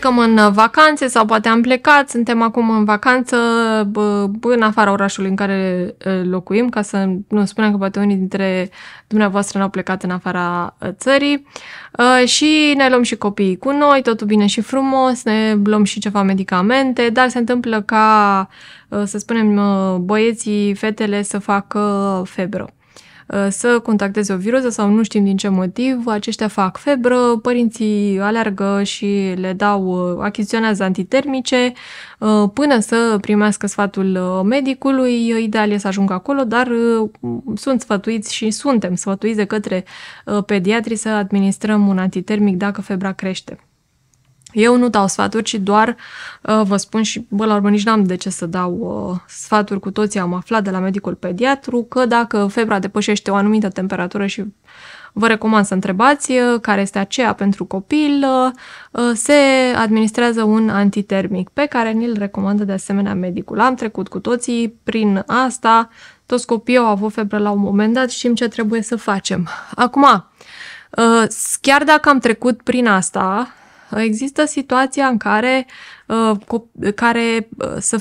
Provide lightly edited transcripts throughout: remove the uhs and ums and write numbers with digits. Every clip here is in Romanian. plecăm în vacanțe sau poate am plecat, suntem acum în vacanță în afara orașului în care locuim, ca să nu spunem că poate unii dintre dumneavoastră n-au plecat în afara țării și ne luăm și copiii cu noi, totul bine și frumos, ne luăm și ceva medicamente, dar se întâmplă ca, să spunem, băieții, fetele să facă febră, să contacteze o viroză sau nu știm din ce motiv, aceștia fac febră, părinții aleargă și le dau, achiziționează antitermice până să primească sfatul medicului. Ideal e să ajungă acolo, dar sunt sfătuiți și suntem sfătuiți de către pediatri să administrăm un antitermic dacă febra crește. Eu nu dau sfaturi, ci doar vă spun și, la urmă, nici n-am de ce să dau sfaturi, cu toții am aflat de la medicul pediatru că dacă febra depășește o anumită temperatură și vă recomand să întrebați care este aceea pentru copil, se administrează un antitermic pe care ni-l recomandă de asemenea medicul. Am trecut cu toții prin asta, toți copiii au avut febră la un moment dat, știm ce trebuie să facem. Acum, chiar dacă am trecut prin asta, există situația în care,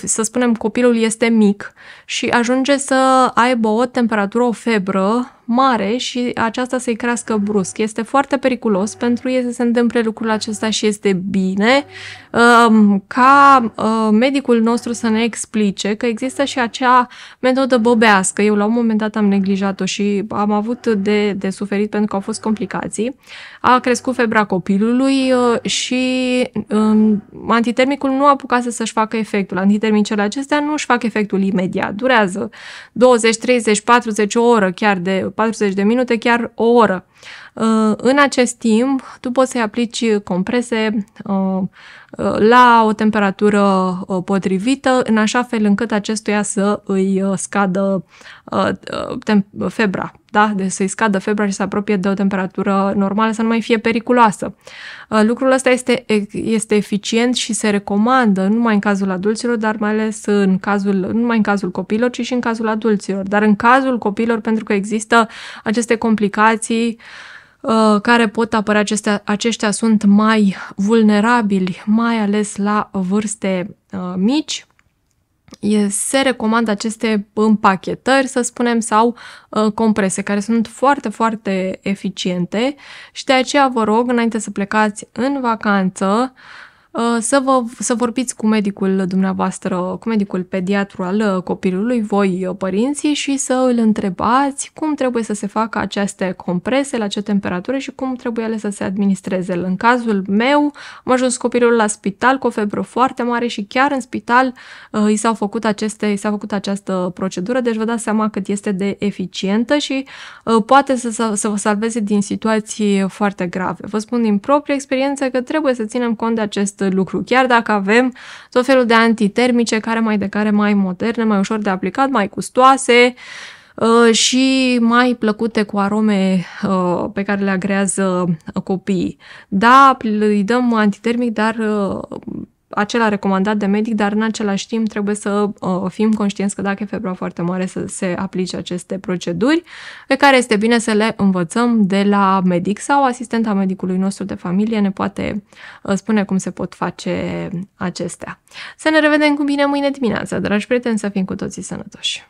să spunem, copilul este mic și ajunge să aibă o temperatură, o febră mare și aceasta să-i crească brusc. Este foarte periculos pentru ei să se întâmple lucrul acesta și este bine ca medicul nostru să ne explice că există și acea metodă bobească. Eu la un moment dat am neglijat-o și am avut de suferit pentru că au fost complicații. A crescut febra copilului și antitermicul nu a apucat să-și facă efectul. Antitermicele acestea nu își fac efectul imediat. Durează 20, 30, 40 o oră, chiar de 40 de minute, chiar o oră. În acest timp, tu poți să-i aplici comprese la o temperatură potrivită, în așa fel încât acestuia să îi scadă febra. Da? Deci să-i scadă febra și să se apropie de o temperatură normală, să nu mai fie periculoasă. Lucrul ăsta este eficient și se recomandă nu numai în cazul adulților, dar mai ales nu numai în cazul copiilor, ci și în cazul adulților. Dar în cazul copiilor, pentru că există aceste complicații care pot apărea, aceștia sunt mai vulnerabili, mai ales la vârste mici, se recomandă aceste împachetări, să spunem, sau comprese, care sunt foarte, foarte eficiente și de aceea vă rog, înainte să plecați în vacanță, să vorbiți cu medicul dumneavoastră, cu medicul pediatru al copilului, voi părinții, și să îl întrebați cum trebuie să se facă aceste comprese, la ce temperatură și cum trebuie ele să se administreze. În cazul meu, am ajuns copilul la spital cu o febră foarte mare și chiar în spital i s-a făcut această procedură, deci vă dați seama cât este de eficientă și poate să vă salveze din situații foarte grave. Vă spun din proprie experiență că trebuie să ținem cont de acest lucru, chiar dacă avem tot felul de antitermice care mai moderne, mai ușor de aplicat, mai gustoase și mai plăcute, cu arome pe care le agrează copiii. Da, îi dăm antitermic, dar acela recomandat de medic, dar în același timp trebuie să fim conștienți că dacă e febra foarte mare să se aplice aceste proceduri, pe care este bine să le învățăm de la medic sau asistenta medicului nostru de familie ne poate spune cum se pot face acestea. Să ne revedem cu bine mâine dimineața, dragi prieteni, să fim cu toții sănătoși!